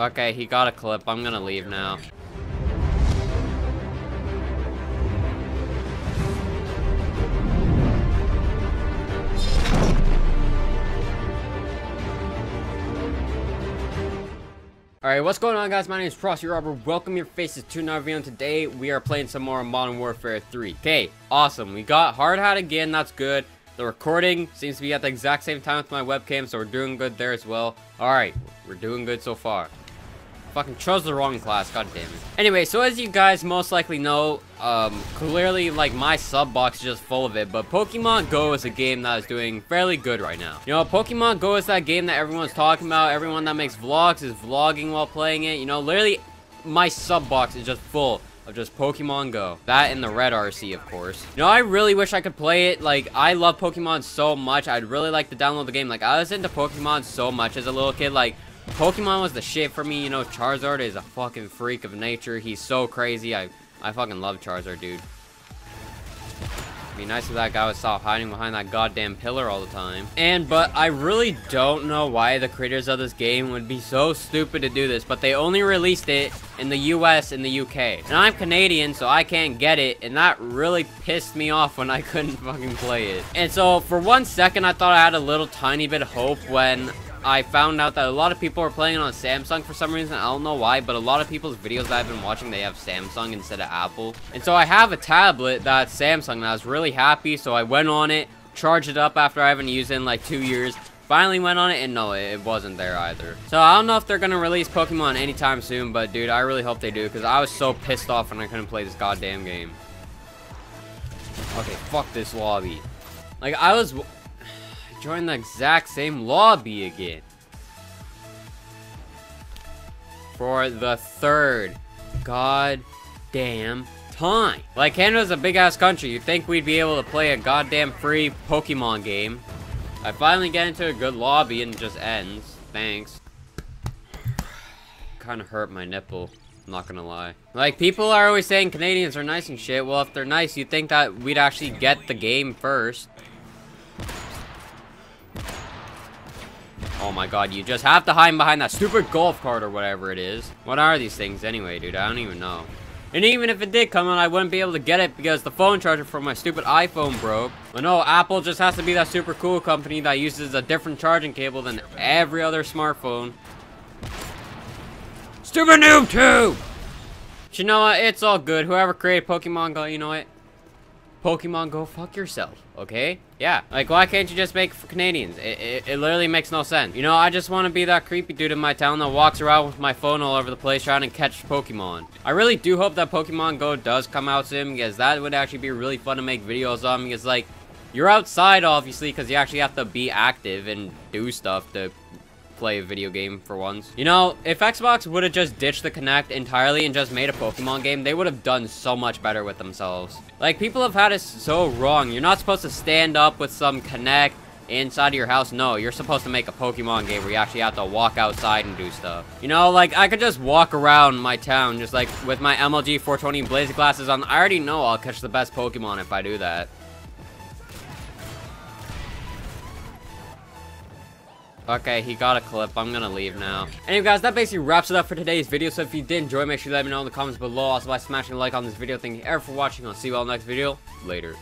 Okay, he got a clip. I'm gonna leave now. Alright, what's going on, guys? My name is FrostyRobert. Welcome your faces to Navion. Today we are playing some more Modern Warfare 3. Okay, awesome. We got hard hat again, that's good. The recording seems to be at the exact same time with my webcam, so we're doing good there as well. Alright, we're doing good so far. Fucking chose the wrong class, god damn it. Anyway, so as you guys most likely know, clearly like my sub box is just full of it, but Pokemon Go is a game that is doing fairly good right now. You know, Pokemon Go is that game that everyone's talking about. Everyone that makes vlogs is vlogging while playing it. You know, literally my sub box is just full of just Pokemon Go. That and the Red RC, of course. You know, I really wish I could play it. Like, I love Pokemon so much. I'd really like to download the game. Like, I was into Pokemon so much as a little kid. Like, Pokemon was the shit for me. You know, Charizard is a fucking freak of nature. He's so crazy. I fucking love Charizard, dude. It'd be nice if that guy would stop hiding behind that goddamn pillar all the time. But I really don't know why the creators of this game would be so stupid to do this, but they only released it in the US and the UK. And I'm Canadian, so I can't get it, and that really pissed me off when I couldn't fucking play it. And so, for one second, I thought I had a little tiny bit of hope when I found out that a lot of people are playing it on Samsung for some reason. I don't know why, but a lot of people's videos that I've been watching, they have Samsung instead of Apple. And so I have a tablet that's Samsung, and I was really happy, so I went on it, charged it up after I haven't used it in like 2 years. Finally went on it, and no, it wasn't there either. So I don't know if they're gonna release Pokemon anytime soon, but dude, I really hope they do, because I was so pissed off when I couldn't play this goddamn game. Okay, fuck this lobby. Like, I was join the exact same lobby again for the third goddamn time. Like, Canada's a big ass country. You'd think we'd be able to play a goddamn free Pokemon game. I finally get into a good lobby and it just ends. Thanks. Kind of hurt my nipple, I'm not gonna lie. Like, people are always saying Canadians are nice and shit. Well, if they're nice, you'd think that we'd actually get the game first. Oh my god, you just have to hide behind that stupid golf cart or whatever it is. What are these things anyway, dude? I don't even know. And even if it did come on, I wouldn't be able to get it because the phone charger for my stupid iPhone broke. But no, Apple just has to be that super cool company that uses a different charging cable than every other smartphone. Stupid NoobTube! But you know what? It's all good. Whoever created Pokemon Go, you know what? Pokemon Go, fuck yourself, okay? Yeah, like, why can't you just make it for Canadians? It literally makes no sense. You know, I just want to be that creepy dude in my town that walks around with my phone all over the place trying to catch Pokemon. I really do hope that Pokemon Go does come out soon, because that would actually be really fun to make videos on, because, like, you're outside, obviously, because you actually have to be active and do stuff to play a video game for once. You know, if Xbox would have just ditched the Kinect entirely and just made a Pokemon game, they would have done so much better with themselves. Like, people have had it so wrong. You're not supposed to stand up with some Kinect inside of your house. No, you're supposed to make a Pokemon game where you actually have to walk outside and do stuff. You know, like, I could just walk around my town just like with my MLG 420 blaze glasses on. I already know I'll catch the best Pokemon if I do that. Okay, he got a clip. I'm gonna leave now. Anyway, guys, that basically wraps it up for today's video. So if you did enjoy, make sure you let me know in the comments below. Also, by smashing a like on this video. Thank you ever for watching. I'll see you all in the next video. Later.